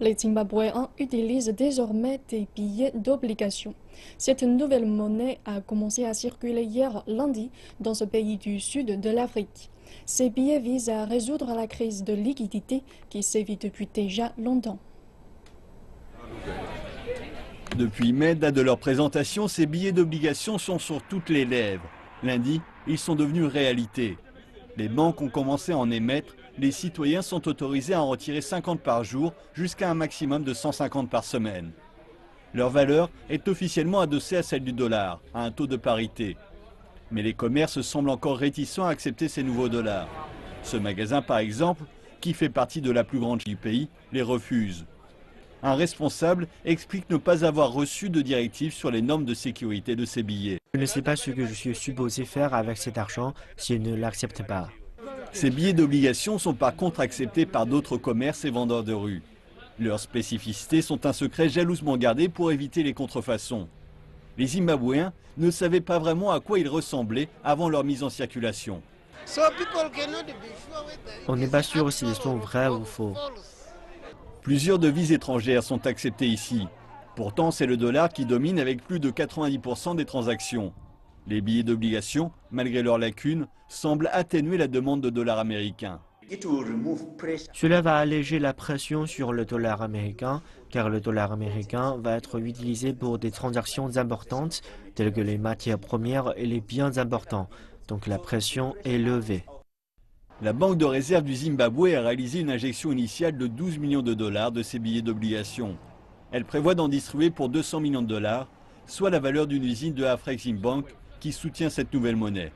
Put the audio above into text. Les Zimbabwéens utilisent désormais des billets d'obligation. Cette nouvelle monnaie a commencé à circuler hier lundi dans ce pays du sud de l'Afrique. Ces billets visent à résoudre la crise de liquidité qui sévit depuis déjà longtemps. Depuis mai, date de leur présentation, ces billets d'obligation sont sur toutes les lèvres. Lundi, ils sont devenus réalité. Les banques ont commencé à en émettre. Les citoyens sont autorisés à en retirer 50 par jour jusqu'à un maximum de 150 par semaine. Leur valeur est officiellement adossée à celle du dollar, à un taux de parité. Mais les commerces semblent encore réticents à accepter ces nouveaux dollars. Ce magasin, par exemple, qui fait partie de la plus grande du pays, les refuse. Un responsable explique ne pas avoir reçu de directive sur les normes de sécurité de ces billets. Je ne sais pas ce que je suis supposé faire avec cet argent si je ne l'accepte pas. Ces billets d'obligation sont par contre acceptés par d'autres commerces et vendeurs de rue. Leurs spécificités sont un secret jalousement gardé pour éviter les contrefaçons. Les Zimbabwéens ne savaient pas vraiment à quoi ils ressemblaient avant leur mise en circulation. On n'est pas sûr s'ils sont vrais ou faux. Plusieurs devises étrangères sont acceptées ici. Pourtant, c'est le dollar qui domine avec plus de 90% des transactions. Les billets d'obligation, malgré leurs lacunes, semblent atténuer la demande de dollars américains. Cela va alléger la pression sur le dollar américain, car le dollar américain va être utilisé pour des transactions importantes, telles que les matières premières et les biens importants. Donc la pression est levée. La Banque de réserve du Zimbabwe a réalisé une injection initiale de 12 millions de dollars de ces billets d'obligation. Elle prévoit d'en distribuer pour 200 millions de dollars, soit la valeur d'une usine de Afreximbank, qui soutient cette nouvelle monnaie.